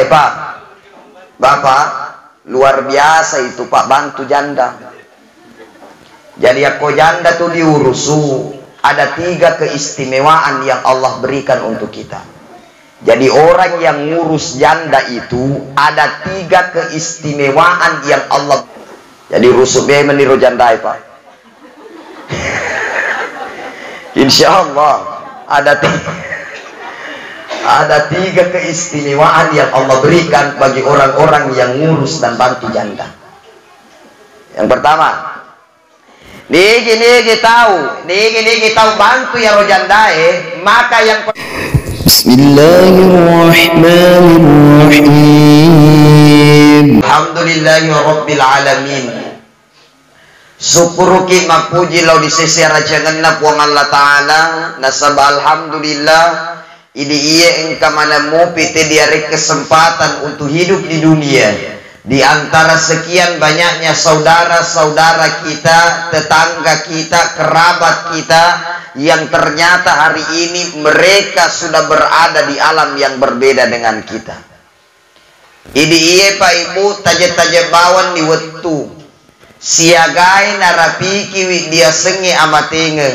Boleh Pak. Bapak luar biasa itu Pak, bantu janda. Jadi aku janda tuh diurusu. Ada 3 keistimewaan yang Allah berikan untuk kita. Jadi orang yang ngurus janda itu ada 3 keistimewaan yang Allah. Jadi rusuknya meniru jandai Pak. Insya Allah ada tiga keistimewaan yang Allah berikan bagi orang-orang yang ngurus dan bantu janda. Yang pertama, niki tahu bantu ya rojandae, maka yang Bismillahirrahmanirrahim. Alhamdulillahirabbil alamin. Syukuruki mapuji lau di sisi rajanganna puang Allah Ta'ala. Nasabah alhamdulillah. Ini iya engka manamu piti diarik kesempatan untuk hidup di dunia. Di antara sekian banyaknya saudara-saudara kita, tetangga kita, kerabat kita, yang ternyata hari ini mereka sudah berada di alam yang berbeda dengan kita. Ini iya Pak Ibu, taje-taje bawan di wetu. Siagai narapiki wi dia sengi amatenge.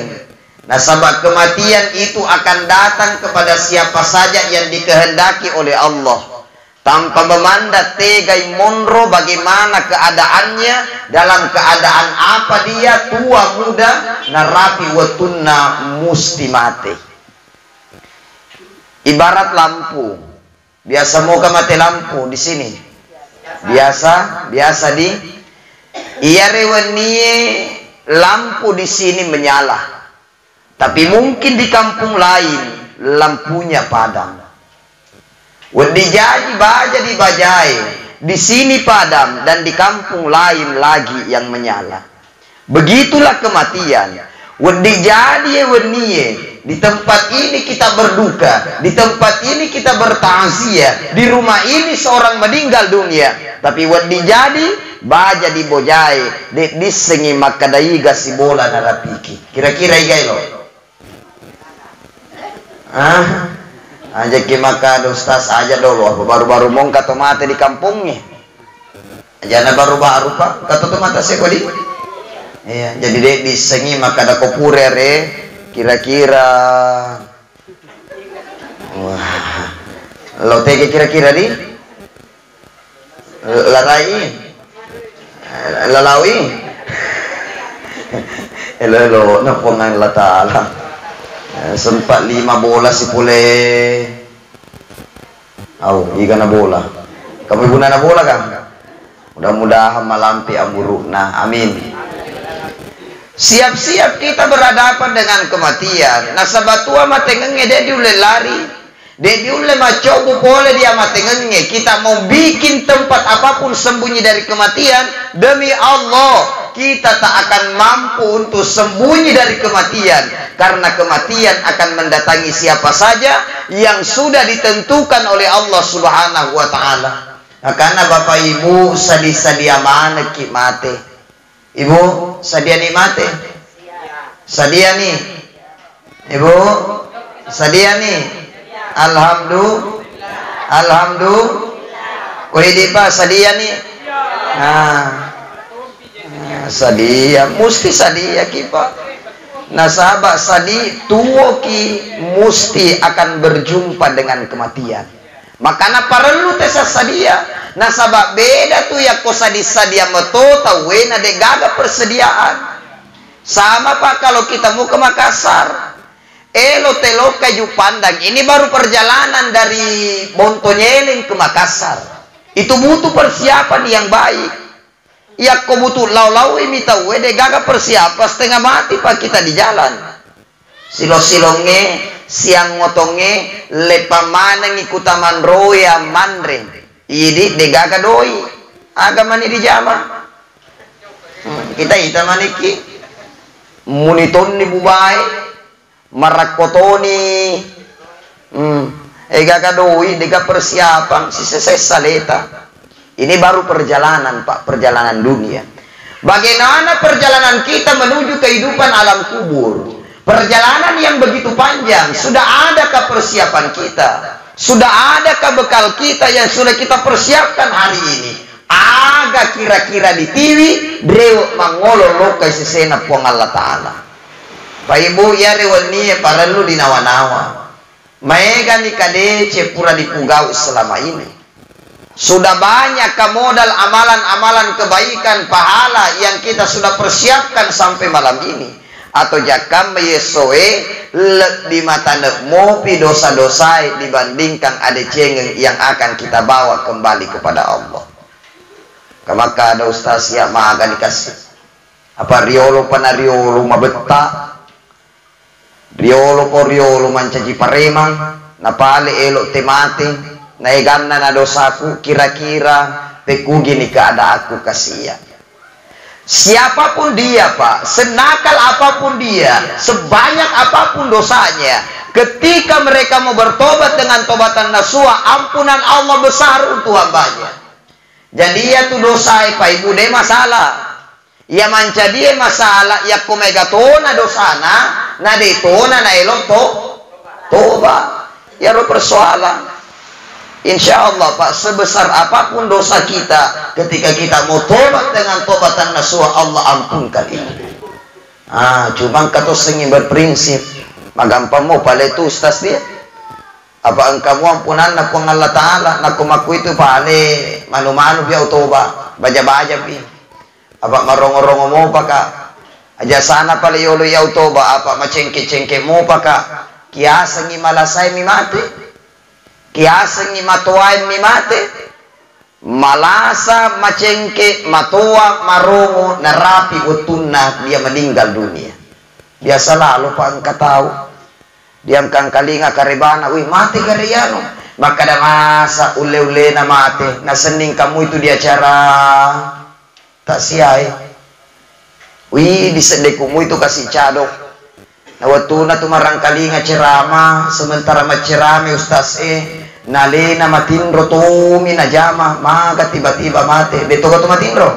Nah, sebab kematian itu akan datang kepada siapa saja yang dikehendaki oleh Allah. Tanpa memandang tegai monro bagaimana keadaannya, dalam keadaan apa dia, tua muda, narapi watunna musti mati. Ibarat lampu, biasa mau ke mati lampu di sini. Biasa di. Iya rewenie lampu di sini menyala, tapi mungkin di kampung lain lampunya padam. Wadijaji baja di bajai, di sini padam dan di kampung lain lagi yang menyala. Begitulah kematian. Wadijadi weniye, di tempat ini kita berduka, di tempat ini kita berta'ziah, di rumah ini seorang meninggal dunia. Tapi wadijadi baja di bojai, di sengi makadai gasi bola narapiki. Kira-kira igai lo. Hah? Ajaki maka ada ustaz aja dulu, apa baru-baru mau kata mata di kampungnya. Ajana baru-baru Pak, kata mata saya kodi. Iya, jadi dek disengi maka ada kopurer kira-kira. Wah. Lo tege kira-kira di? Larai. Lalawi. Elo napongan la ta'ala. Sempat 5 bola si pule. Au, ikan bola. Kamu guna na bola kan? Mudah-mudahan malampi amburuk. Nah, amin. Siap-siap kita berhadapan dengan kematian. Nah, sabatua matengenge dia diule lari. Dia diule macobu boleh dia matengenge. Kita mau bikin tempat apapun sembunyi dari kematian, demi Allah kita tak akan mampu untuk sembunyi dari kematian, karena kematian akan mendatangi siapa saja yang sudah ditentukan oleh Allah Subhanahu wa Ta'ala. Nah, karena Bapak Ibu sadia mana ki mate. Ibu sadia ni mate. Sadia ni. Ibu sadia ni. Alhamdulillah. Alhamdulillah. Koi di pa sadia ni. Nah, sadia musti sadia kipa. Nah, sahabat sadi tuo ki musti akan berjumpa dengan kematian. Makana perlu tesa sadia. Nah, sahabat beda tu ya ko sadia metota wena de gaga persediaan. Sama Pak kalau kita mau ke Makassar. Elo telo kayu pandang. Ini baru perjalanan dari Bontonyeling ke Makassar. Itu butuh persiapan yang baik. Ya kau butuh lau-lau imita wede gaga persiapan setengah mati Pak kita di jalan. Silo-silonge, siang ngotonge, lepamaneng ikutaman roya mandreng. Ini de gaga doi, agama ini di Jawa. Kita maniki, muniton ni bubai, marakotoni, gaga doi, dega persiapan si sese saleta. Ini baru perjalanan Pak, perjalanan dunia. Bagaimana perjalanan kita menuju kehidupan alam kubur? Perjalanan yang begitu panjang, sudah adakah persiapan kita? Sudah adakah bekal kita yang sudah kita persiapkan hari ini? Aga kira-kira di TV Dewa mangololo kay sesena puang Allah Ta'ala. Pak Ibu ya rewani parelu dinawa-nawa. Maega ni kadece pura dipugau selama ini. Sudah banyak kemodal amalan-amalan kebaikan pahala yang kita sudah persiapkan sampai malam ini. Atau jakam yesoe di mata nekmopi dosa-dosa dibandingkan ada cengeng yang akan kita bawa kembali kepada Allah. Maka ada ustaz yang maha dikasih. Apa riolo pana riolo mabetta? Riolo po riolo mancaji paremang. Napale elok temati. Naiganna na dosaku kira-kira pekugi ni keada aku kasihan. Siapapun dia Pak, senakal apapun dia, sebanyak apapun dosanya, ketika mereka mau bertobat dengan tobatan nasuha, ampunan Allah besar untuk hambanya. Jadi ya tu dosa Pak Ibu deh masalah. Ya manca dia masalah, ya komegatona dosana, na detona na elok toba. Ya lo persoalan. Insya Allah Pak, sebesar apapun dosa kita, ketika kita mau tobat dengan tobatan nasuha, Allah ampunkan ini. Cuma kata sengi berprinsip, magampamu pale itu ustaz dia. Apa engkau ampunan na puang Allah Ta'ala, na kumaku itu pale, manu-manu biau tobat, baja-baja bi. Apa marong-rongo mau paka, aja sana pale yolo yau tobat, apa macengke-cengke mau paka, kiasengi malasai mi mati. Kiaseng ni matuai mi mate, malasa macengke matua marongo narapi utunah dia meninggal dunia. Biasalah lupa engkau tahu. Diamkan kalinga karibana, wih mati kariano. Maka ada masa ule-ule na mate, na sening kamu itu dia cara tak siai. Wih disedekumu itu kasih cadok. Na watuna tumarang kalinga ceramah sementara macerame ustaz nalena matindro tumi na jama maka tiba-tiba mate beto ko matindro.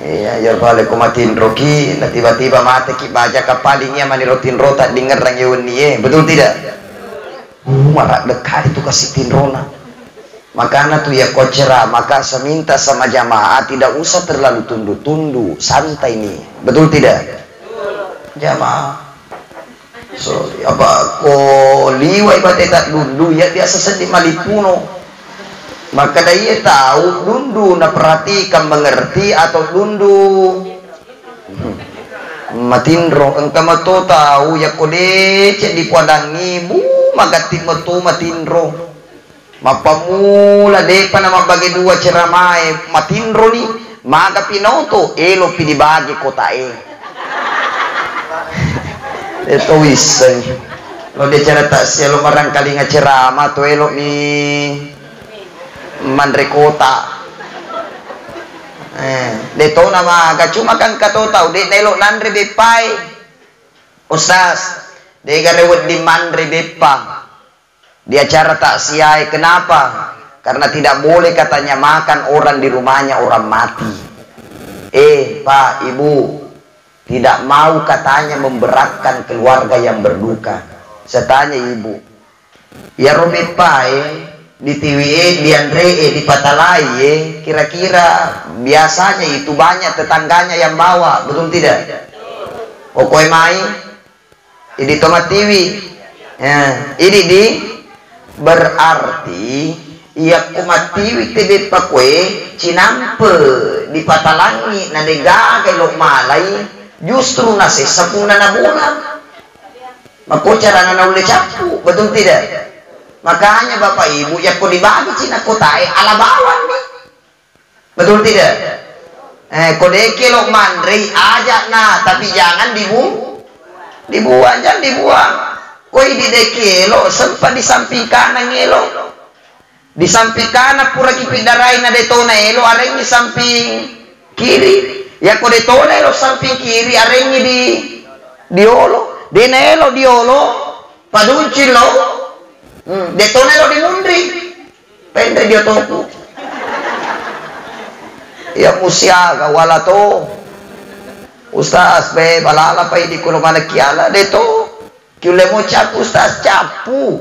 Iya jar bale ko matindro ki na tiba-tiba mate ki baja kapalinya manirotindro tak dengerang yuni betul tidak? Marak dekat itu kasih tindrona. Makana tu ya ko ceramah maka seminta sama jamaah tidak usah terlalu tundu-tundu, santai nih. Betul tidak? Jamaah so apa ko liwai bate tak dundu ya biasa sedih malipuno maka dia tahu dundu na perhatikan mengerti atau dundu matindro engka mato tahu ya ko dece di padangi mu magati metu matindro mapamula depa nama bagi dua ceramai matindro ni maga pinoto elo pidi bagi kota itu wiseng lo dia cara tak sielo marang kali ngacerama tu elok ni mandrekota deto nama agak cuma kan kato tau dek nelok nandre bepai ustaz dek garewet di mandre bepa dia cara tak siai kenapa karena tidak boleh katanya makan orang di rumahnya orang mati pak ibu tidak mau katanya memberatkan keluarga yang berduka. Saya tanya ibu, ya Romi Pai di TWE, di Andree, di Patalaye, kira-kira biasanya itu banyak tetangganya yang bawa, betul tidak? Okoy mai, ini tomat tiwi, ini di berarti ya kumat tiwi tebe pakwe, cinampe di Patalangi, nadega kailok malai. Justru nasi sepuna nabulan maka cara naule capu betul tidak? Makanya bapak ibu ya kau dibagi cina kotae ala bawan nih betul tidak? Kodeki lok mandri ajak nah tapi jangan dibuang jangan dibuang koi dideki lok sempat di samping kanan elok di samping kanan pura kipik darai nadetona elok ada yang di samping kiri. Ya ko detona lo samping kiri arengi di diolo denelo diolo padunci lo detona lo di mundri pende dia toku ya musiaga wala to ustaz be balala pai di kulo mana kiala deto kiule mo capu ustaz capu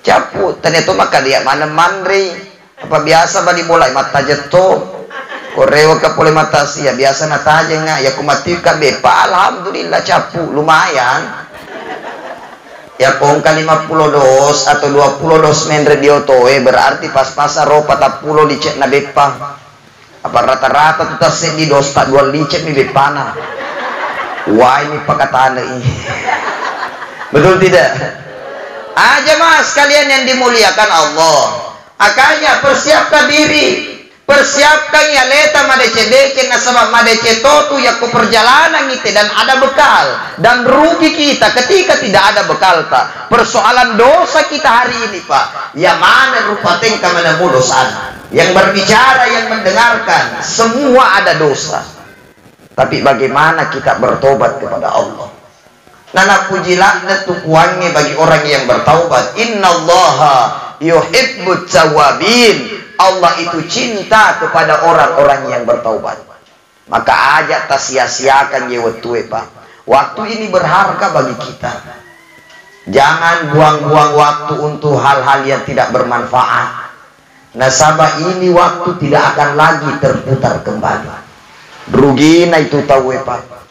Capu tanya tu maka dia mana mandri apa biasa badi boleh mata jatuh korewa ke boleh mata sia biasa nata aja nggak ya ku mati kan bepa alhamdulillah capu lumayan ya kongkali 50 dos atau 20 dos mendre dia toe berarti pas-pasan ropa tak pulo licek na bepa apa rata-rata tetap sedih dos tak dua licek ni bepana wah ini perkataan ini betul tidak? Ah jemaah sekalian yang dimuliakan Allah, akanya persiapkan diri, persiapkan ya leta madecedeke nasabah madeceto tu yaku perjalanan kita dan ada bekal dan rugi kita ketika tidak ada bekal tak persoalan dosa kita hari ini pak ya mana rupa tengka menemu dosa yang berbicara yang mendengarkan semua ada dosa tapi bagaimana kita bertobat kepada Allah. Nana puji laknat tukuannya bagi orang yang bertaubat. Innallaha yuhibbut tawabin. Allah itu cinta kepada orang-orang yang bertaubat. Maka ajak tak sia-siakan yewetue pak. Waktu ini berharga bagi kita. Jangan buang-buang waktu untuk hal-hal yang tidak bermanfaat. Nasabah ini waktu tidak akan lagi terputar kembali. Rugi na itu tahu pak.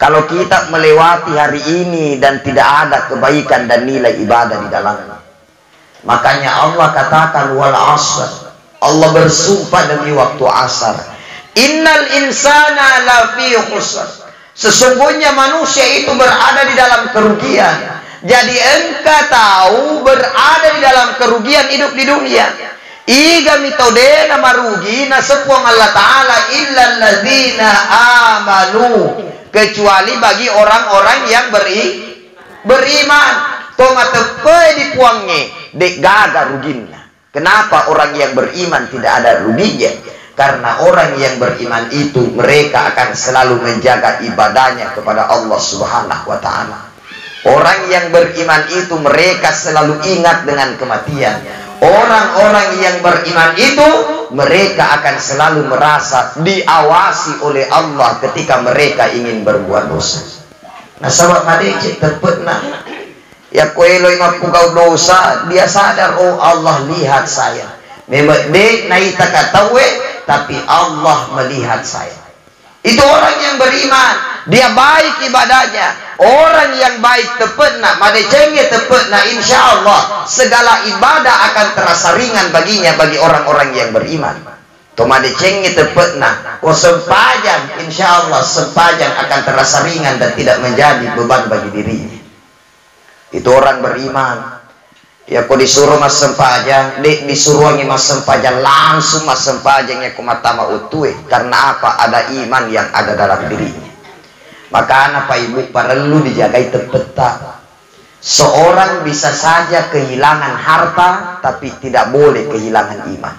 Kalau kita melewati hari ini dan tidak ada kebaikan dan nilai ibadah di dalamnya. Makanya Allah katakan wal asr. Allah bersumpah demi waktu asar. Innal insana lafi khusr. Sesungguhnya manusia itu berada di dalam kerugian. Jadi engkau tahu berada di dalam kerugian hidup di dunia. Iga mitodena marugi nasepuang Allah Ta'ala illal ladzina amanu. Kecuali bagi orang-orang yang beriman. Toma tepe dipuangnya. Dek gagal ruginya. Kenapa orang yang beriman tidak ada ruginya? Karena orang yang beriman itu mereka akan selalu menjaga ibadahnya kepada Allah Subhanahu wa Ta'ala. Orang yang beriman itu mereka selalu ingat dengan kematian. Orang-orang yang beriman itu mereka akan selalu merasa diawasi oleh Allah ketika mereka ingin berbuat dosa. Nah sahabat madece terpetna. Ya kuelo yang pukau dosa dia sadar oh Allah lihat saya. Memang dek naita katawe tapi Allah melihat saya. Itu orang yang beriman dia baik ibadahnya. Orang yang baik tepatna, madecengnya tepatna, insya Allah segala ibadah akan terasa ringan baginya bagi orang-orang yang beriman. To madecengnya tepatna, ko sempajan, insya Allah sempajan akan terasa ringan dan tidak menjadi beban bagi dirinya. Itu orang beriman. Ya ko disuruh mas sempajan, dek disuruh mas sempajan langsung mas sempajannya ko matama utue. Karena apa? Ada iman yang ada dalam dirinya. Maka apa ibu perlu dijagai terpeta. Seorang bisa saja kehilangan harta tapi tidak boleh kehilangan iman.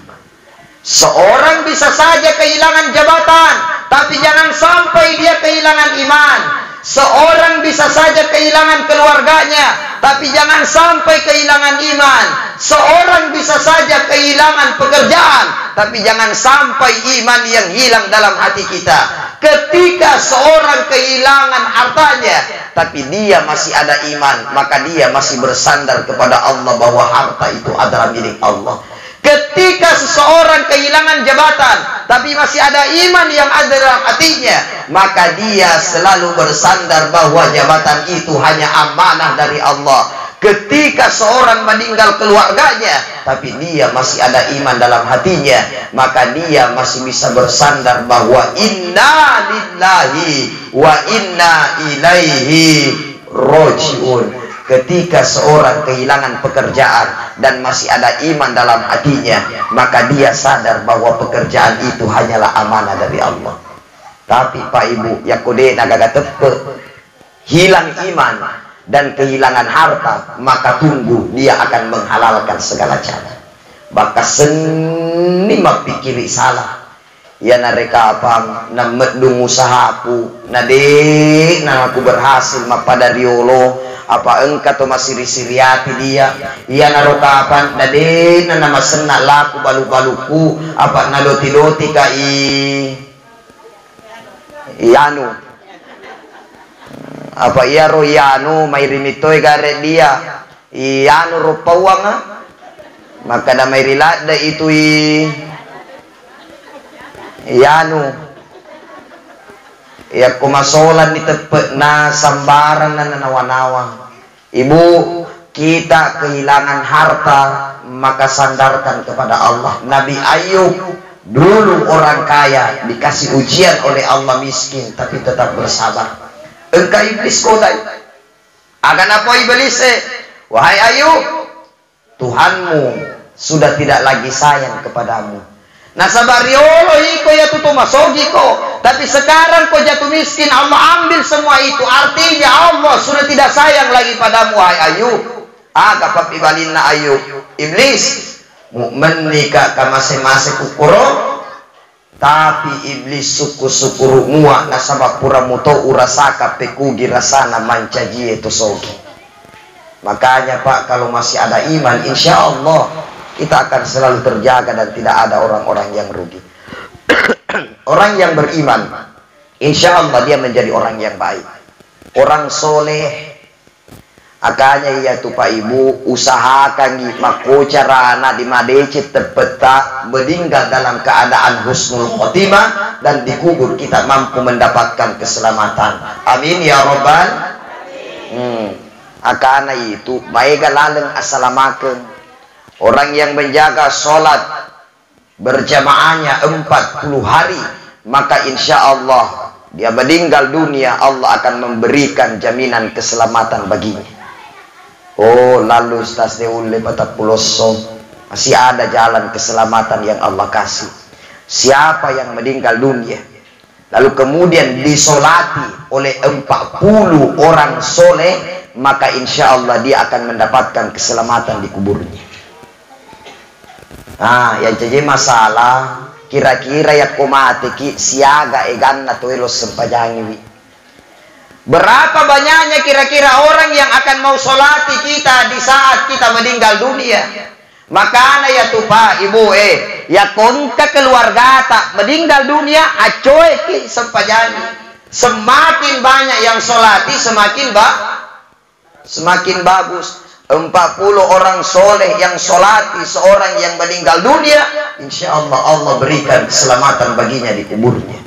Seorang bisa saja kehilangan jabatan tapi jangan sampai dia kehilangan iman. Seorang bisa saja kehilangan keluarganya tapi jangan sampai kehilangan iman. Seorang bisa saja kehilangan pekerjaan tapi jangan sampai iman yang hilang dalam hati kita. Ketika seorang kehilangan hartanya, tapi dia masih ada iman, maka dia masih bersandar kepada Allah bahwa harta itu adalah milik Allah. Ketika seseorang kehilangan jabatan, tapi masih ada iman yang ada dalam hatinya, maka dia selalu bersandar bahwa jabatan itu hanya amanah dari Allah. Ketika seorang meninggal keluarganya, tapi dia masih ada iman dalam hatinya, maka dia masih bisa bersandar bahwa inna lillahi wa inna ilaihi rojiun. Ketika seorang kehilangan pekerjaan dan masih ada iman dalam hatinya, maka dia sadar bahwa pekerjaan itu hanyalah amanah dari Allah. Tapi Pak Ibu, yakode naga tepe, hilang iman dan kehilangan harta, maka tunggu dia akan menghalalkan segala cara. Maka seni mapikiri salah. Ya nareka apang, na medung usahaku, na dek, na aku berhasil mapada riolo, apa engka to masiri-siriati dia. Ya naroka apang, na dek, na nama senak laku balu-baluku, apa na doti-doti kai yanu. Apa iya royano mai rimitoy garet dia Iyanu rupawanga maka na may rilada ito iyanu iya kumasolan ni tepe na sambaran na nanawanawang. Ibu, kita kehilangan harta maka sandarkan kepada Allah. Nabi Ayub dulu orang kaya dikasih ujian oleh Allah miskin tapi tetap bersabar. Engkau iblis kodai. Akan apa iblis? Wahai Ayub, Tuhanmu sudah tidak lagi sayang kepadamu. Nasabariolo iko ya tutu masogi ko. Tapi sekarang kau jatuh miskin, Allah ambil semua itu. Artinya Allah sudah tidak sayang lagi padamu, wahai Ayub. Aga papibalinna Ayub. Iblis mukmin nikah kamase-mase kukuro, tapi iblis suku-sukuru mua nasabah puramuto urasaka pekugi rasana mancaji itu sogi. Makanya Pak, kalau masih ada iman, insya Allah kita akan selalu terjaga dan tidak ada orang-orang yang rugi. Orang yang beriman, insya Allah dia menjadi orang yang baik, orang soleh. Akanya iya tu Pak Ibu, usahakan mako cara anak di madecit terpeta meninggal dalam keadaan husnul khotimah dan dikubur kita mampu mendapatkan keselamatan. Amin ya Rabbal. Akana itu maiga laleng asalamakeng. Orang yang menjaga sholat berjamaahnya 40 hari maka insya Allah dia meninggal dunia Allah akan memberikan jaminan keselamatan baginya. Oh, lalu Ustaz Deul lebat puloso masih ada jalan keselamatan yang Allah kasih. Siapa yang meninggal dunia lalu kemudian disolati oleh 40 orang soleh maka insya Allah dia akan mendapatkan keselamatan di kuburnya. Nah, yang jadi masalah kira-kira ya komatiki siaga egan natuelos sempajangi. Berapa banyaknya kira-kira orang yang akan mau solati kita di saat kita meninggal dunia? Makanya ya tuh Pak Ibu ya konka keluarga tak meninggal dunia acoeki sempajani. Semakin banyak yang solati semakin bagus. 40 orang soleh yang solati seorang yang meninggal dunia, insya Allah Allah berikan keselamatan baginya di kuburnya.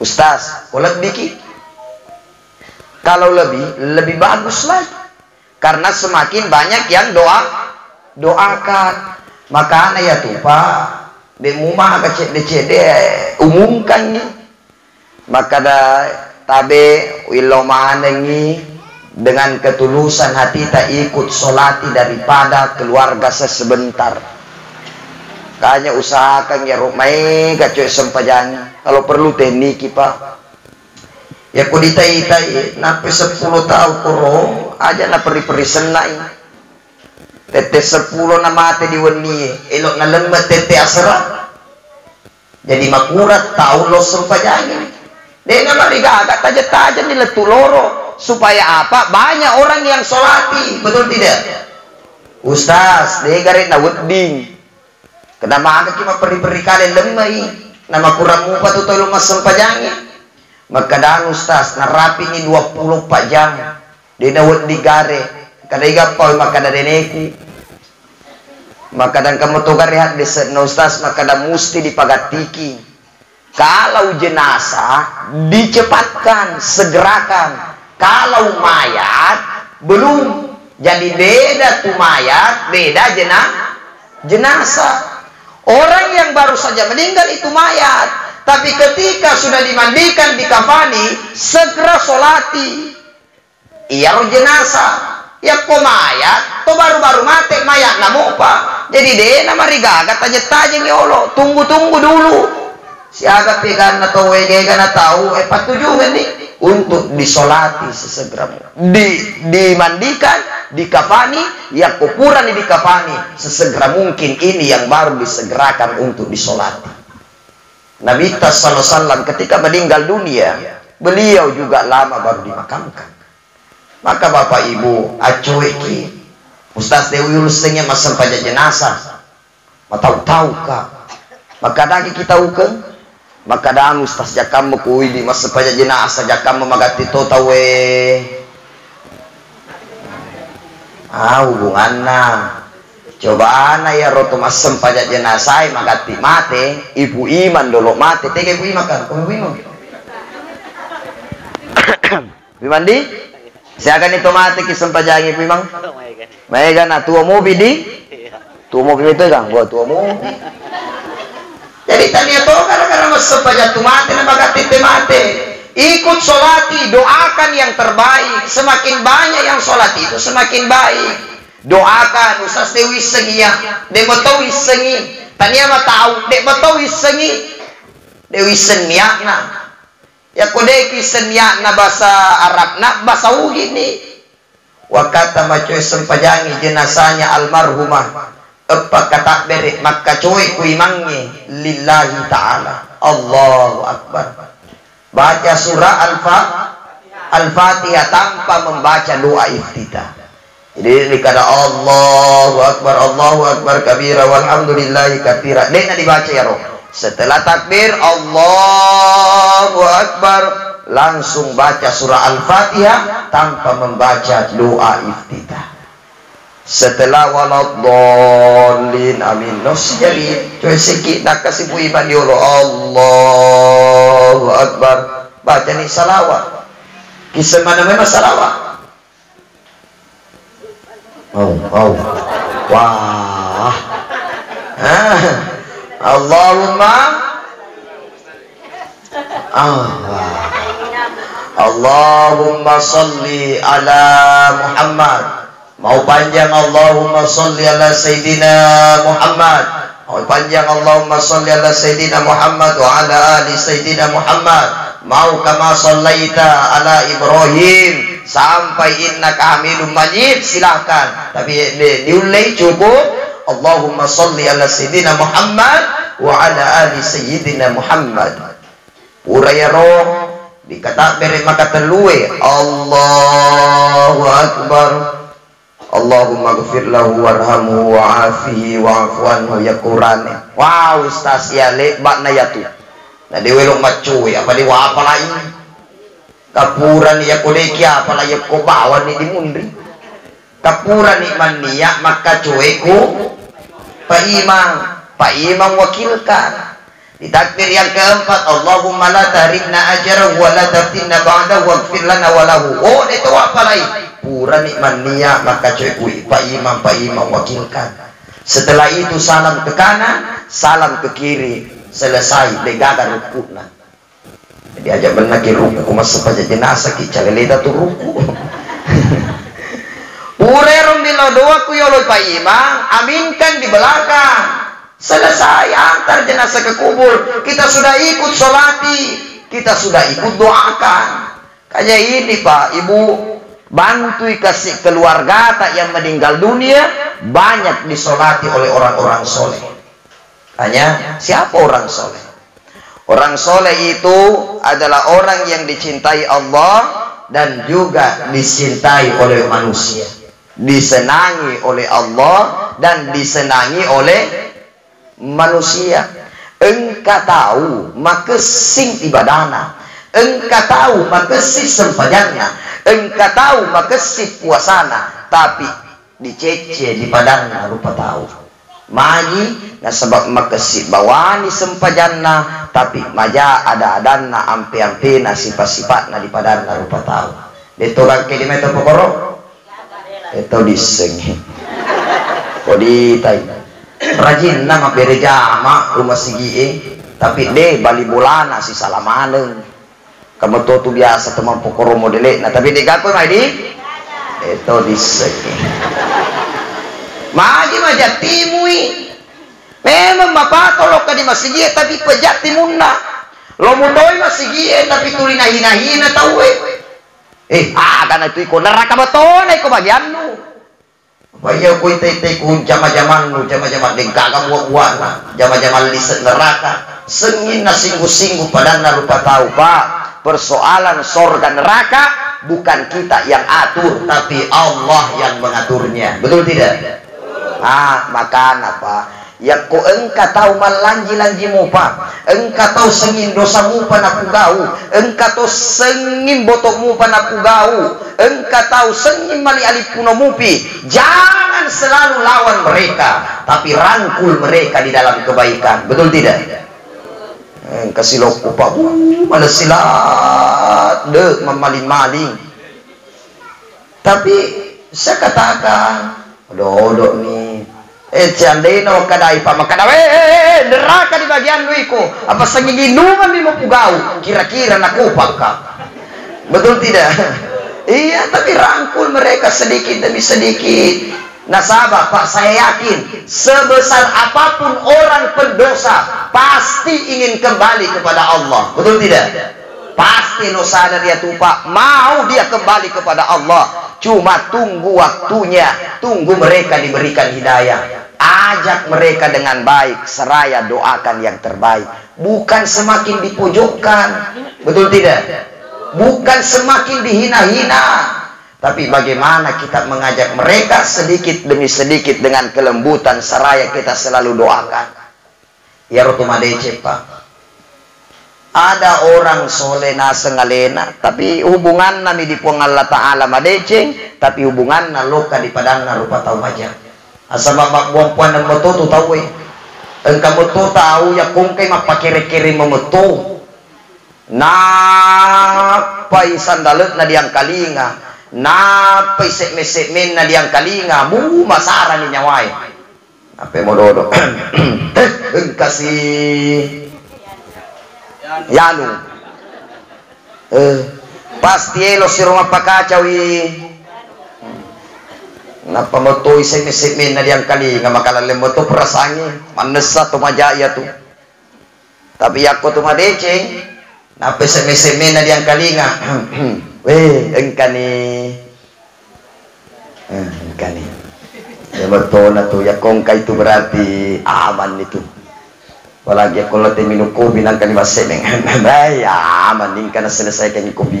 Ustaz, kolot dikit. Kalau lebih bagus lagi. Karena semakin banyak yang doakan. Makanya ya tuh Pak, demumah ke CDCD umumkan nih. Maka ada tabe wilomanengi dengan ketulusan hati tak ikut solati daripada keluarga sesebentar. Kayaknya usahakan ya rumai kacau sempajanya. Kalau perlu teknik Pak. Ya ku ditai-tai nape 10 tahun kuro aja na peri-peri senai. Tete 10 na mate diweni, elok na lemet tete asra. Jadi makurat tahu lo sempajanya. Dia nama digagak tajam-tajam di letu loro supaya apa? Banyak orang yang solati, betul tidak? Ustaz, dia garet na wedding. Kenapa ada cuma peri-peri kalian lemai? Nama kurang muka tu tolong mas sempajanya. Maka dan Ustaz narapi ni 24 jam dina wet digare kada igapau maka da deneku maka dan kamu toga rehat desa Ustaz maka da musti dipagatiki kalau jenazah dicepatkan segerakan kalau mayat belum jadi beda tu mayat beda jenazah orang yang baru saja meninggal itu mayat. Tapi ketika sudah dimandikan di kafani, segera solati. Iya roh jenazah. Ya kok mayat, to baru-baru mati mayat namu apa? Jadi deh nama riga agak tajam-tajam ya Allah. Tunggu-tunggu dulu. Si agak pegan atau wegegan atau patujuan nih untuk disolati sesegera. Dimandikan di kafani, ya kuburan di kafani sesegera mungkin ini yang baru disegerakan untuk disolati. Nabi sallallahu alaihi wasallam ketika meninggal dunia, beliau juga lama baru dimakamkan. Maka Bapak Ibu, acoeki Ustaz Dewi Ulustengnya masam pajak jenazah. Matau-tau kak. Maka dagi kita ukeng. Maka dan Ustaz Jakam mekui di masam pajak jenazah Jakam memagati totawe. hubungan coba anak ya roto masem pajak jenazah maka mati ibu iman dulu mati tega ibu iman kan ibu iman bimandi saya akan itu mati kisem pajak ibu iman mega na tua mobil di tua mobil itu kan buat tua mobil jadi tanya tuh karena masem pajak tu mati maka tite mati ikut sholati, doakan yang terbaik. Semakin banyak yang sholati itu semakin baik. Doakan, usah sewi sengi ya. Dek betawi sengi. Tania mah tahu, dek betawi sengi. Dewi senmiakna. Ya kodeki senmiakna bahasa Arab, nak bahasa ugi ni. Wakata macoy sempajangi jenazahnya almarhumah. Apa kata berik maka coy kuimangi lillahi ta'ala. Allahu Akbar. Baca surah Al-Fatihah tanpa membaca doa iftitah. Jadi dikata Allahu Akbar kabira walhamdulillahi katsira. Dena dibaca ya roh. Setelah takbir Allahu Akbar langsung baca surah Al-Fatihah tanpa membaca doa iftitah. Setelah waladdallin amin nos jadi coy sikit nak kasih pujian ya roh Allah Allahu Akbar baca ni salawat kisah mana memang salawat wah Allahumma Allahumma salli ala Muhammad mau panjang Allahumma salli ala Sayyidina Muhammad panjang Allahumma salli ala Sayyidina Muhammad wa ala ali Sayyidina Muhammad mau kama sallaita ala Ibrahim sampai innaka hamidum majid silahkan tapi diulai cukup Allahumma salli ala Sayyidina Muhammad wa ala ali Sayyidina Muhammad uraya roh dikata beri maka terluwe Allahu Akbar Allahumma gfir lahu warhamu wa'afihi wa'afuanhu ya Qur'an wow ustaz ya lebakna yatu nah diwelok macu ya apa diwa apa lain kapuran ya kodeki apa lain ko bawa ni dimundri kapuran iman niya maka cueku Pak Imam wakilkan di takbir yang keempat Allahumma la tahribna ajarahu wa la taftinna ba'dahu wagfir lana walahu oh itu apa lain pura nikmat niat maka cuy Pak Imam wakilkan setelah itu salam ke kanan salam ke kiri selesai degakan rukunnya diajak benar ke ruku masuk saja jenazah kita leda tu ruku pura rombila doa ku yolo Pak Imam aminkan di belakang selesai antar jenazah ke kubur kita sudah ikut sholati kita sudah ikut doakan kayak ini Pak Ibu bantui kasih keluarga tak yang meninggal dunia banyak disolati oleh orang-orang soleh. Hanya siapa orang soleh? Orang soleh itu adalah orang yang dicintai Allah dan juga dicintai oleh manusia, disenangi oleh Allah dan disenangi oleh manusia. Engkau tahu maka sing ibadahna. Engkau tahu maka si sempajanya, engkau tahu maka si puasana, tapi dicece di padangnya rupa tahu. Maji, nah sebab maka si bawani sempajana, tapi maja ada-adana ampe-ampe na sifat-sifat na di padangnya rupa tahu. Detoran kilometer pokoro, itu disengi. Kodi tay, rajin nama bereja mak rumah segi, tapi deh bali bulana si salamaneng. Kamu tuh biasa teman pokoro modele, nah tapi dikaku maidi, itu disegi. Maji majat timui, memang bapak tolok kadi masih dia tapi pejat timunda, lo mundoi masih dia tapi tulina hina tahu karena itu ikut neraka beton, ikut bagianmu. Bayar kau itu jama-jamanu, jama-jaman dengkak kamu buatlah, jama-jaman liset neraka, sengin nasinggu-singgu padahal rupa tahu pak. Persoalan surga neraka bukan kita yang atur tapi Allah yang mengaturnya betul tidak? Makan apa? Ya ko engka tahu malanji-lanji mupa, engka tahu sengin dosa mupa naku gau, engka tahu sengin botok mupa naku gau, engka tahu sengin mali alip puno mupi. Jangan selalu lawan mereka, tapi rangkul mereka di dalam kebaikan. Betul tidak? Kasih lo kupa, mana silat dek memaling-maling. Tapi saya katakan, dodok nih. Ciandeino kadai pak makadawe neraka di bagian duiku apa senginginungan di mapugau kira-kira nak kupak kak, betul tidak? Iya, tapi rangkul mereka sedikit demi sedikit. Nah sahabat pak, saya yakin sebesar apapun orang pendosa pasti ingin kembali kepada Allah, betul tidak? Pasti no sadar dia tupak mau dia kembali kepada Allah, cuma tunggu waktunya, tunggu mereka diberikan hidayah. Ajak mereka dengan baik, seraya doakan yang terbaik, bukan semakin dipojokkan, betul tidak? Bukan semakin dihina-hina, tapi bagaimana kita mengajak mereka sedikit demi sedikit dengan kelembutan, seraya kita selalu doakan. Ya rotumadece pak. Ada orang soleh naseng alena, tapi hubungan nami di puang Allah Ta'ala madeceng, tapi hubungan na loka di padang na rupa tau majang. Asal babak buang puan dan metu tu tau eh. Engkau metu tau ya kongkai mapa kiri-kiri memetu. Napai sandalet na diang kalinga, napai sekme-sekmen na diang kalinga, bu masara ni nyawai. Apa mau dodok? Engkasih. Yanu pasti elo si rumah pakacau napa moto isem-isem na diang kali nga makalan lemoto perasangi manesa tumajaya tu tapi aku tu madeceng napa isem-isem na diang kali nga weh engkani lemoto na tu yakong kai tu berarti aman itu. Apalagi aku lati minum kopi nangkani masih dengan ya mending karena selesaikan kopi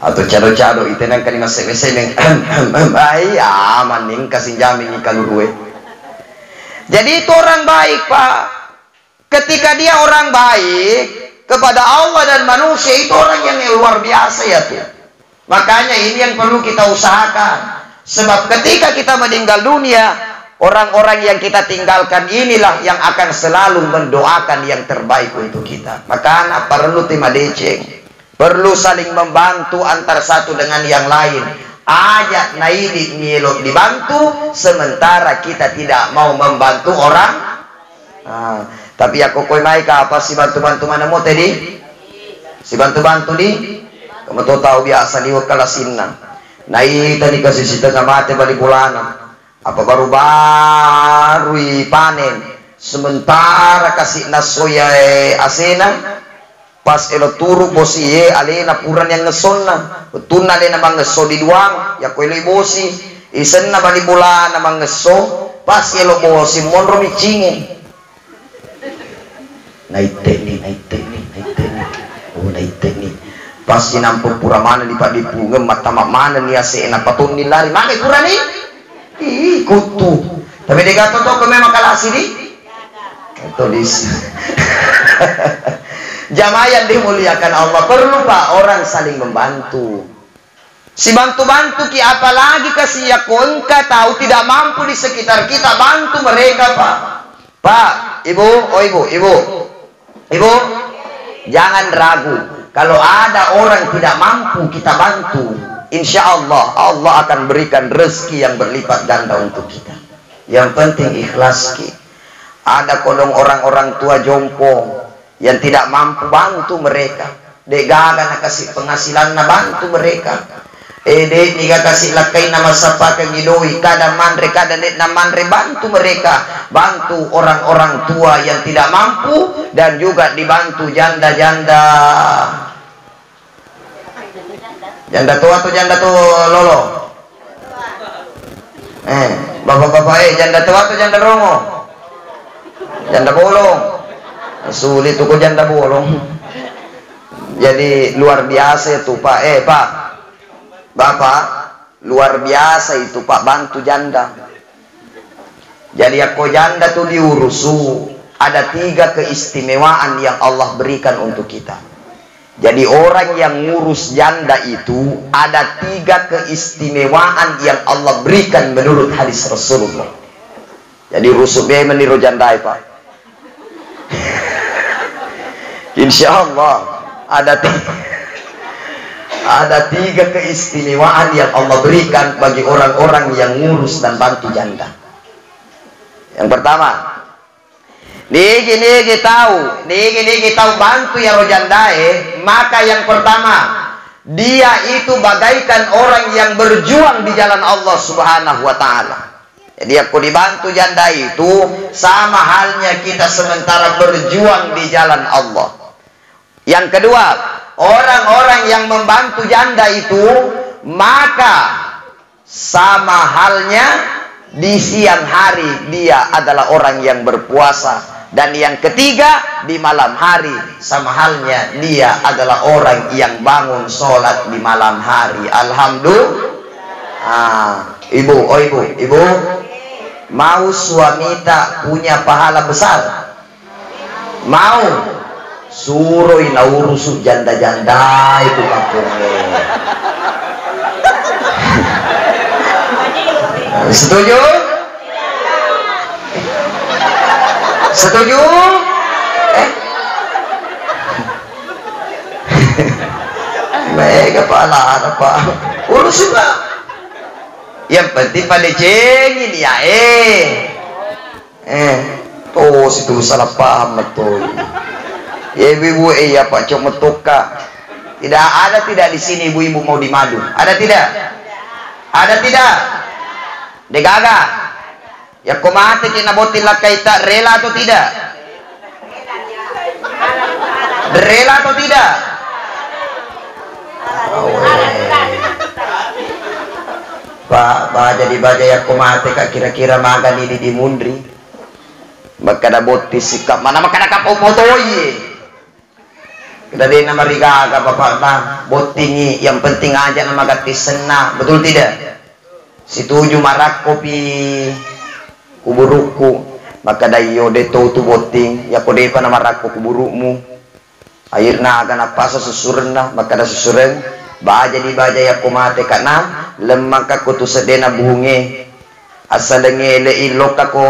atau cado-cado itu nangkani masih dengan ya mending kasih jamin kalau gue. Jadi itu orang baik pak. Ketika dia orang baik kepada Allah dan manusia, itu orang yang luar biasa ya tuh. Makanya ini yang perlu kita usahakan. Sebab ketika kita meninggal dunia, orang-orang yang kita tinggalkan inilah yang akan selalu mendoakan yang terbaik untuk kita. Makanya perlu timah deceng, perlu saling membantu antar satu dengan yang lain. Ajak naidik nyelok dibantu, sementara kita tidak mau membantu orang. Tapi aku koi maika apa si bantu-bantu mana mau tadi? Si bantu-bantu di? Kamu tahu biasa diwakala sinna. Naik tadi kasih sita sama hati balik bulanan. Apa baru-baru panen sementara kasih nasoya asena pas elo turu bosi ye alena puran yang ngesonna betuna alena mangeso di duang ya koe elo bosi isena bali bola na mangeso pas elo bosi monro micingin naik teknik pas sinampu pura mana dipadi pungem mata mana ni asena patun ni lari mana pura ni ikut tuh, tapi dia kata tuh kau memang kalah sini. Tulis. Jamaah yang dimuliakan Allah perlu pak orang saling membantu. Si bantu-bantu ki apalagi kasih ya konka tahu tidak mampu di sekitar kita bantu mereka pak. Pak, ibu, jangan ragu. Kalau ada orang tidak mampu kita bantu. Insya Allah, Allah akan berikan rezeki yang berlipat ganda untuk kita. Yang penting ikhlas ki. Ada kodong orang-orang tua jompong yang tidak mampu, bantu mereka. Dek gaga kasih penghasilan na bantu mereka. Dek niga kasih lakai nama sapa kegidoi. Kadang mandre, kadang dek na mandre bantu mereka. Bantu orang-orang tua yang tidak mampu dan juga dibantu janda-janda. Janda tua atau janda tu lolo? Bapak-bapak janda tua atau janda rongo? Janda bolong. Sulit tuku janda bolong. Jadi luar biasa itu pak. Pak, bapak luar biasa itu pak bantu janda. Jadi aku janda tuh diurusu. Ada tiga keistimewaan yang Allah berikan untuk kita. Jadi orang yang ngurus janda itu ada tiga keistimewaan yang Allah berikan menurut hadis Rasulullah. Jadi rusuknya meniru jandai Pak. Insya Allah ada tiga keistimewaan yang Allah berikan bagi orang-orang yang ngurus dan bantu janda. Yang pertama, niki tahu bantu ya rojandae, maka yang pertama dia itu bagaikan orang yang berjuang di jalan Allah Subhanahu wa taala. Jadi aku dibantu janda itu sama halnya kita sementara berjuang di jalan Allah. Yang kedua, orang-orang yang membantu janda itu maka sama halnya di siang hari dia adalah orang yang berpuasa, dan yang ketiga di malam hari sama halnya dia adalah orang yang bangun sholat di malam hari. Alhamdulillah. Ibu, mau suami tak punya pahala besar? Mau? Suruh naurusu janda-janda itu kampungnya. Setuju? Setuju? Baik kepala apa? Urusin Pak. Yang penting pada cengin ya tuh situ salah paham betul. Ya ibu-ibu, ya Pak Cok Metuka. Tidak ada di sini ibu-ibu mau dimadu. Ada tidak? Ada tidak? Degaga. Ya kau mati cina botil lah kaita rela atau tidak? Rela atau tidak? Pak jadi ya kau mati kak kira-kira makan ini di mundri. Makada botis sikap mana makada kapau motoye. Dari nama riga agak bapak botingi yang penting aja nama gatisena, betul tidak? Situju marak kopi kuburuku maka dayo deto tu boting ya kode pa nama rakku kuburukmu akhirna akan apa sesurna maka da susuren baja di baja ya kumate kana lemang ka kutu sedena buhunge asadenge le ilok ko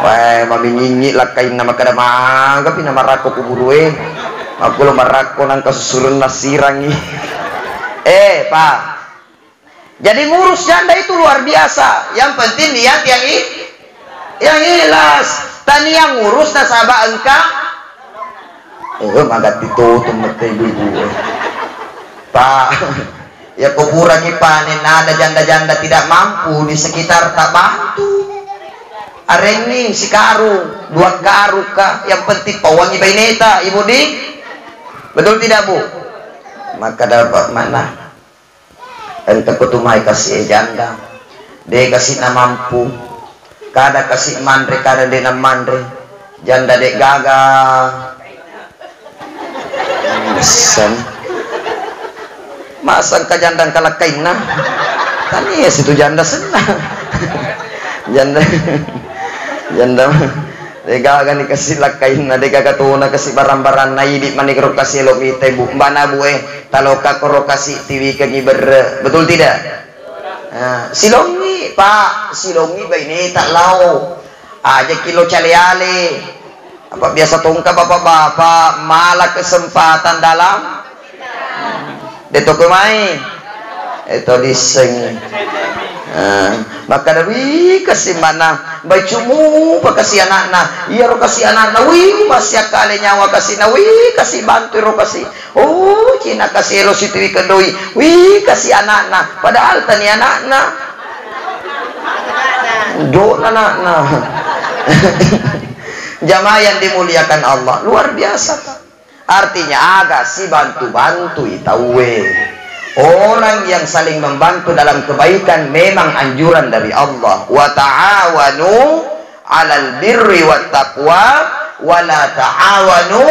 wae mami nyinyi lakain nama kada manggapi nama rako kuburue aku lo marako nang kasusurun nasirangi. Pak, jadi ngurus janda itu luar biasa. Yang penting niat yang ikhlas tani yang ngurus nasabah engka manggat ditutup mete ibu Pak ya kuburangi panen ada janda-janda tidak mampu di sekitar tak bantu. Areni si karu dua karu kah yang penting pawangi baineta ibu di betul tidak bu maka dapat mana entah kutumai kasih janda dia kasih nama mampu kada kasih mandre kada dia nama mandre janda dek gagal mesen masang ke janda kalah kainah tani ya situ janda senang janda dega akan dikasih lakain na dega katuna kasih barang-barang na idik manikro kasih lo kita bu mbana bu taloka koro kasih tiwi kagi ber betul tidak? Silongi pak silongi baini tak lau aja kilo cale-ale apa biasa tongka bapak-bapak malah kesempatan dalam detoko mai itu diseng. Maka dari kasih mana bacumu kasih anak-anak iya ro kasih anak-anak wih masih akal nyawa kasih na wih kasih bantu ro kasih oh cina kasih lo situ kedoi wih kasih anak-anak padahal tani anak-anak do anak-anak jamaah yang dimuliakan Allah luar biasa Pak. Artinya agak si bantu-bantu itawe. Orang yang saling membantu dalam kebaikan memang anjuran dari Allah. Wa ta'awanu 'alal birri wat taqwa wa la ta'awanu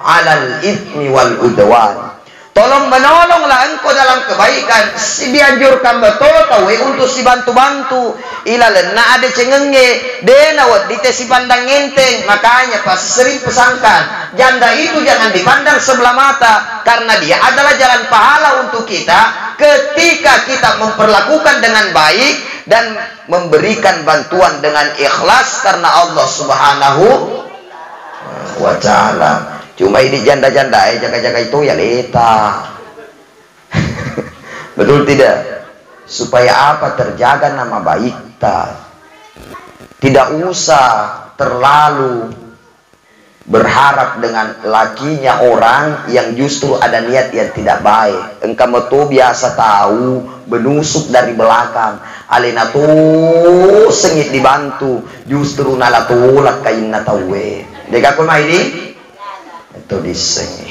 'alal itsmi wal udwan. Tolong menolonglah engkau dalam kebaikan. Dianjurkan betul tahu untuk si bantu-bantu. Ilalah na ada cengengnya. Denawat dite si pandang enteng. Makanya pas sering pesankan, janda itu jangan dipandang sebelah mata, karena dia adalah jalan pahala untuk kita ketika kita memperlakukan dengan baik dan memberikan bantuan dengan ikhlas karena Allah Subhanahu wa Ta'ala. Cuma ini janda-janda jaga-jaga itu ya leta. Betul tidak? Supaya apa? Terjaga nama baik kita. Tidak usah terlalu berharap dengan lakinya orang yang justru ada niat yang tidak baik. Engkau metu biasa tahu menusuk dari belakang. Alena tuh sengit dibantu, justru nala tulak kainna tawe. Deka kun ini itu diseng.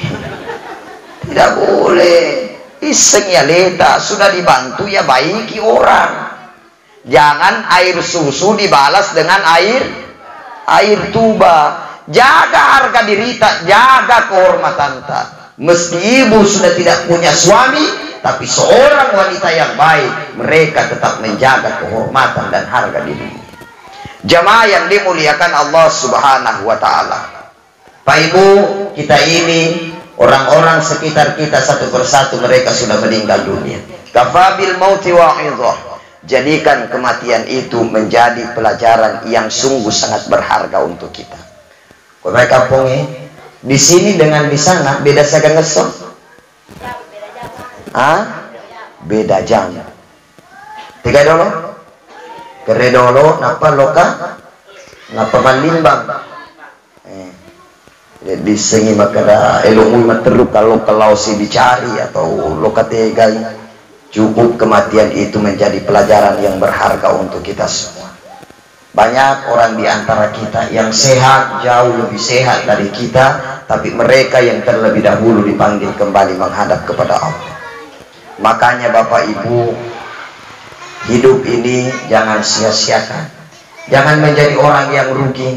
Tidak boleh iseng ya leta. Sudah dibantu ya baiki orang. Jangan air susu dibalas dengan air tuba. Jaga harga diri tak, jaga kehormatan tak. Meski ibu sudah tidak punya suami, tapi seorang wanita yang baik, mereka tetap menjaga kehormatan dan harga diri. Jamaah yang dimuliakan Allah Subhanahu wa Ta'ala, Pak Ibu, kita ini orang-orang sekitar kita satu persatu mereka sudah meninggal dunia. Kafabil mauti wa'idhah. Jadikan kematian itu menjadi pelajaran yang sungguh sangat berharga untuk kita. Kowe kampungnya di sini dengan di sana beda sagan ngesot. Ah? Beda jam. Tiga dolo? Kere dolo napa loka? Napa malimbang? Jadi sengi makara elokmu materuk kalau kalau si dicari atau lokatega. Cukup kematian itu menjadi pelajaran yang berharga untuk kita semua. Banyak orang di antara kita yang sehat, jauh lebih sehat dari kita, tapi mereka yang terlebih dahulu dipanggil kembali menghadap kepada Allah. Makanya Bapak Ibu, hidup ini jangan sia-siakan. Jangan menjadi orang yang rugi.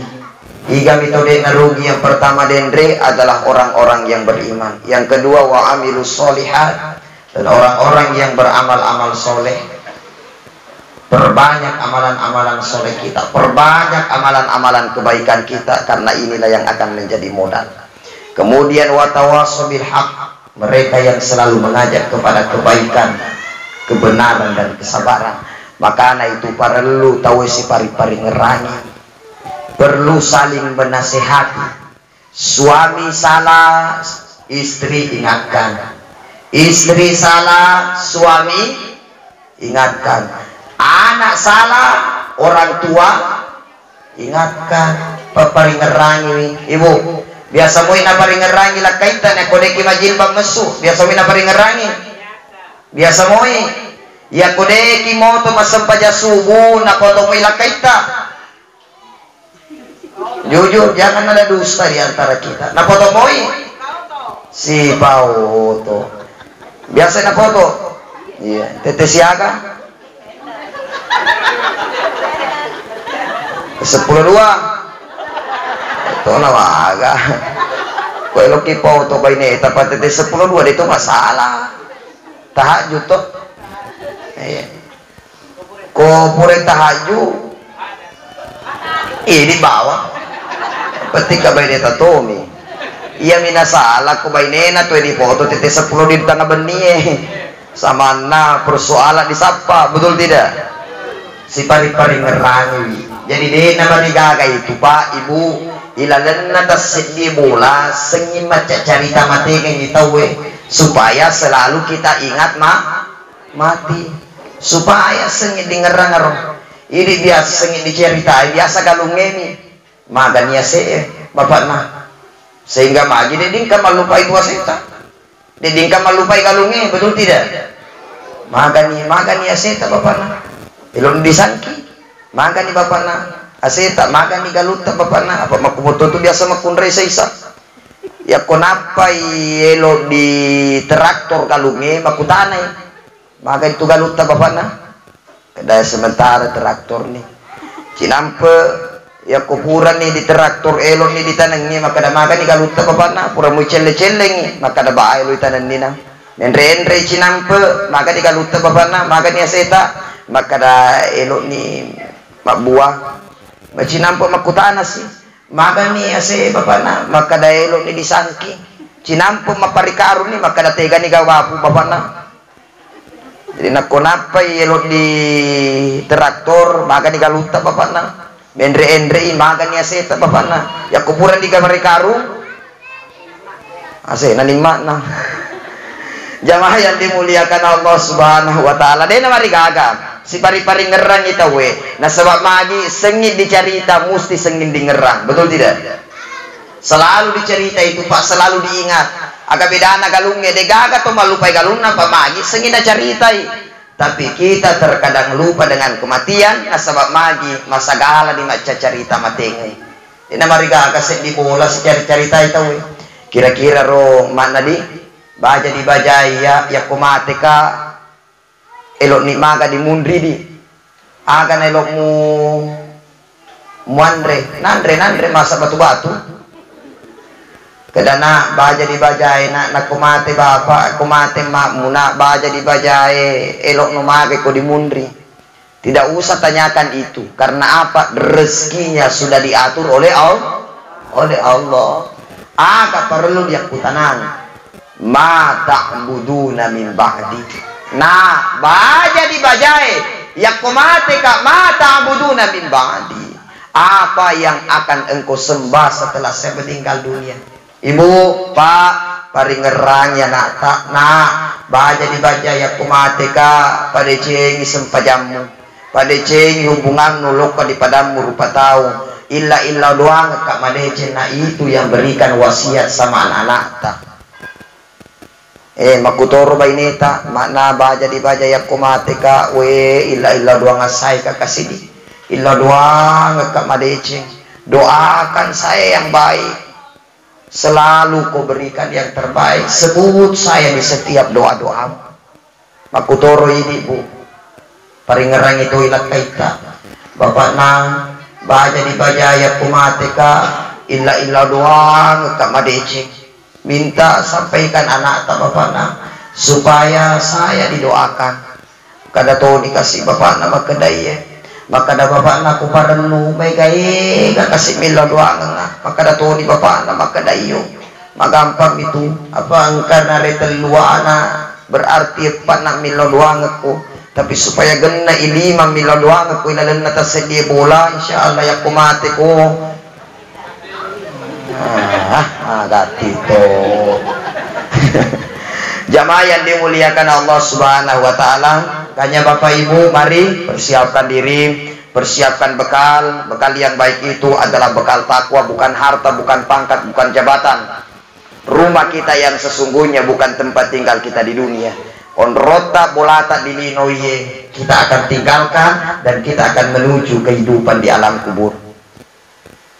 Tiga metode rugi yang pertama dendre adalah orang-orang yang beriman. Yang kedua wa amilus sholihat, dan orang-orang yang beramal-amal soleh. Perbanyak amalan-amalan soleh kita, perbanyak amalan-amalan kebaikan kita, karena inilah yang akan menjadi modal. Kemudian wa tawassaw bil haq, mereka yang selalu mengajak kepada kebaikan, kebenaran dan kesabaran. Makanya itu perlu tahu si pari-pari ngerangi. Perlu saling menasehati. Suami salah, istri ingatkan. Istri salah, suami ingatkan. Anak salah, orang tua ingatkan. Papari ngerangi, Ibu. Biasa muin apari ngerangi lah kaitan ya kodeki majilbab mesu. Biasa muin apari ngerangi. Biasa muin. Ya kodeki moto masempaja subuh na kodomu ilah kaitan. Jujur, jangan ada dusta di antara kita. Nah foto moi? Si pauto. Biasa na foto? Iya. Tete siaga? 10:02. Itu nawaga. Kue loki pauto kau ini. Tapi tete 10:02 itu masalah. Tahajud toh? Iya. Kau pura tahajud? Ini bawah. Ketika bayi neta tomi, iya minasalah ku bayi nena tuh di foto titik 10 di tengah benih, sama na persoalan disapa, betul tidak? Si pari-pari ngerangi. Jadi deh nama digaga itu Pak Ibu, ilalan nata sedih bola, sengi macam cerita mati yang kita we, supaya selalu kita ingat mati, supaya sengi dengeran-ngeran. Ini biasa sengi diceritain, biasa galung ini. Maganya saya, bapak nah, sehingga magi dedingka melupai dua seta, dedingka melupai kalungnya, betul tidak? Maganya seta bapak nah, belum disangki, magani bapak nah, aseta magani galuta bapak nah, apa makumoto itu biasa makunre seisa, ya kenapa elo di traktor kalungnya makutanai, magani itu galuta bapak nah, ada sementara traktor nih, cinampe. Ya kuburan ni di traktor elok ni di tanah ni maka ada makan ni kalau tak apa nak pura muncel-celeng maka ada baik lu tanah ni nang Nendre cinampe maka dikalute babana maka ni aseta maka da elok ni mak buah cinampe makutana sih maka ni ase babana maka da elok ni disangki cinampe maparikaru ni maka da tega ni gawapu babana jadi nakonapa elok di traktor maka dikalute babana nendre endrei maka ni aseta babana ya kuburan di kamarikaru ase nani makna jamaah yang dimuliakan Allah Subhanahu wa taala. Dena mari gaga. Si pari-pari ngerang kita we. Nah sebab magi sengit dicerita mesti sengit dingerang. Betul tidak? Selalu dicerita itu Pak, selalu diingat. Aga bedana galungnya de gaga to malupai galungna Pak magi sengit diceritai. Tapi kita terkadang lupa dengan kematian. Nah sebab magi masa gala di maca cerita matenge. Dena mari gaga sedi bola cerita itu we. Kira-kira roh makna di baja dibajai ya kumate ka elok ni maga dimundri di akan elok mu muandre nandre masa batu kedana baja dibajai na kumate bapak kumate makmu na baja dibajai elok nu maga ko dimundri. Tidak usah tanyakan itu karena apa, rezekinya sudah diatur oleh Allah aga perlu dia kutanang ma ta'buduna min ba'di. Nah, baja dibajai ya kumate ka ma ta'buduna min ba'di. Apa yang akan engkau sembah setelah saya meninggal dunia? Ibu, Pak, paringerang ya nak tak. Nah, baja dibajai ya kumate ka pada cengi sempajamu. Pada cengi hubungan nulukka dipadamu rupa tahu. Illa doang kak madece na itu yang berikan wasiat sama anak-anak tak. Makutoro baineta makna baja dibaja ya kumateka we illa doang asai kakak sini illa doang kak madece doakan saya yang baik selalu kau berikan yang terbaik sebut saya di setiap doa-doamu. Makutoro ini bu paringerang itu ilat kaita bapak nang baja dibaja ya kumateka illa doang kak madece minta sampaikan anak tak bapakna supaya saya didoakan kada tahu dikasih bapakna maka daya maka da bapakna ku parennu megai ka kasih mila doang maka da tahu di bapakna maka dayo magampang itu apa engka naretel luana berarti panak mila doang aku tapi supaya genna ilima mila doang aku ilalenna tasedia bola insyaallah ya kumate ko gatito jamaah yang dimuliakan Allah Subhanahu wa taala. Kanya Bapak Ibu, mari persiapkan diri, persiapkan bekal. Bekal yang baik itu adalah bekal takwa, bukan harta, bukan pangkat, bukan jabatan. Rumah kita yang sesungguhnya bukan tempat tinggal kita di dunia. Onrota bolata dilinoye, kita akan tinggalkan dan kita akan menuju kehidupan di alam kubur.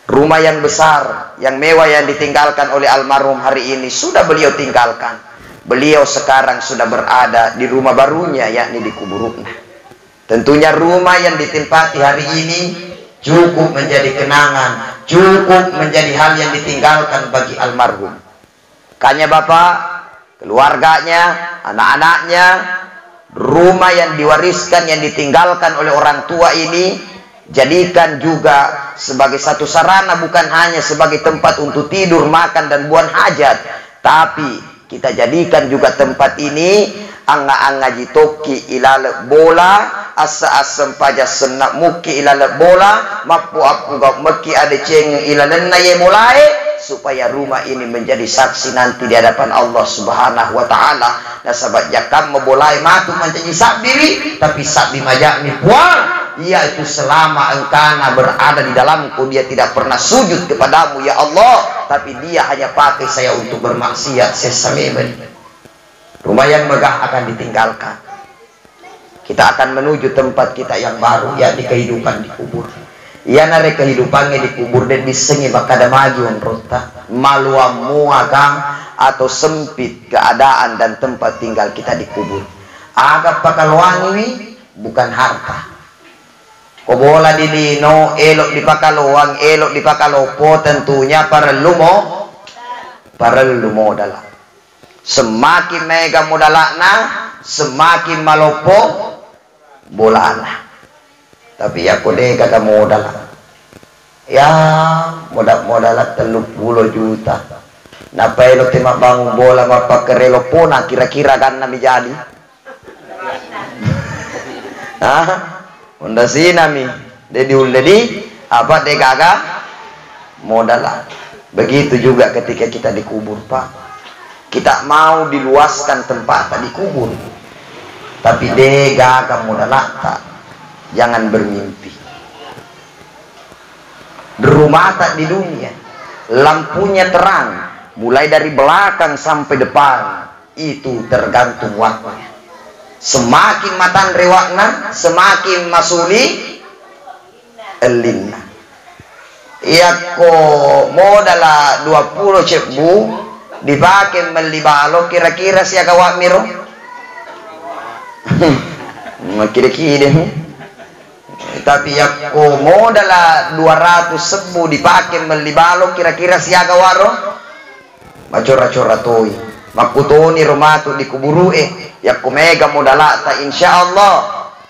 Rumah yang besar, yang mewah yang ditinggalkan oleh almarhum hari ini sudah beliau tinggalkan. Beliau sekarang sudah berada di rumah barunya, yakni di kuburukna. Tentunya rumah yang ditempati hari ini cukup menjadi kenangan, cukup menjadi hal yang ditinggalkan bagi almarhum. Kanya bapak, keluarganya, anak-anaknya, rumah yang diwariskan, yang ditinggalkan oleh orang tua ini jadikan juga sebagai satu sarana, bukan hanya sebagai tempat untuk tidur, makan, dan buang hajat. Tapi kita jadikan juga tempat ini anga-anga jitoki ilale bola asa-asem paja senak muki ilale bola mapu-apu gau meki ade ceng ilale naye mulai supaya rumah ini menjadi saksi nanti di hadapan Allah Subhanahu wa taala. Nah sahabat jakam membolai matu menjadi sab diri tapi sab dimajak ni buang. Yaitu selama engkana berada di dalamku dia tidak pernah sujud kepadamu ya Allah, tapi dia hanya pakai saya untuk bermaksiat sesamemen. Rumah yang megah akan ditinggalkan, kita akan menuju tempat kita yang baru, ya di kehidupan di kubur. Ya nare kehidupannya di kubur dan disengi maka ada magi onrota maluamu akan atau sempit keadaan dan tempat tinggal kita di kubur. Agak pakal wangi bukan harta. Kobola dilino, elok dipakaloang, elok dipakalopo, tentunya perlu modal. Semakin mega muda lakna, semakin malopo bolana. Tapi aku deh kata modal, ya modal 30 juta. Napa elok tema bangun bola apa kerelo pona kira-kira kan nami jadi. Hah? Unda si nami, dia diundadi apa deh kagak modal. Begitu juga ketika kita dikubur Pak. Kita mau diluaskan tempat tadi kubur, tapi dega kamu tak, jangan bermimpi. Rumah tak di dunia, lampunya terang, mulai dari belakang sampai depan, itu tergantung waktunya. Semakin matan rewakna, semakin masuli elinna. Iya kok modala 20 cebu dipakai melibalo kira-kira si agawak miro kira-kira tapi aku modala 200 sebu dipakai melibalo kira-kira si agawaro macora-cora toi makutoni rumah tu dikuburu yaku mega modala ta insya Allah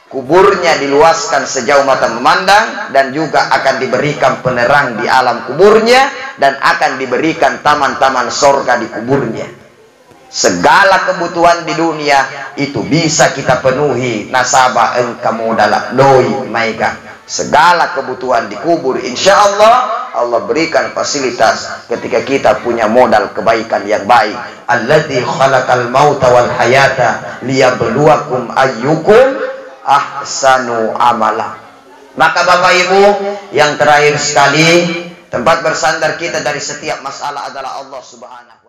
kuburnya diluaskan sejauh mata memandang dan juga akan diberikan penerang di alam kuburnya dan akan diberikan taman-taman sorga di kuburnya. Segala kebutuhan di dunia itu bisa kita penuhi nasabah engkamu dalam doi maika. Segala kebutuhan di kubur insya Allah Allah berikan fasilitas ketika kita punya modal kebaikan yang baik. Alladzi khalaqal mauta wal hayata liyabluwakum ayyukum ahsanu amala. Maka Bapak Ibu, yang terakhir sekali tempat bersandar kita dari setiap masalah adalah Allah Subhanahu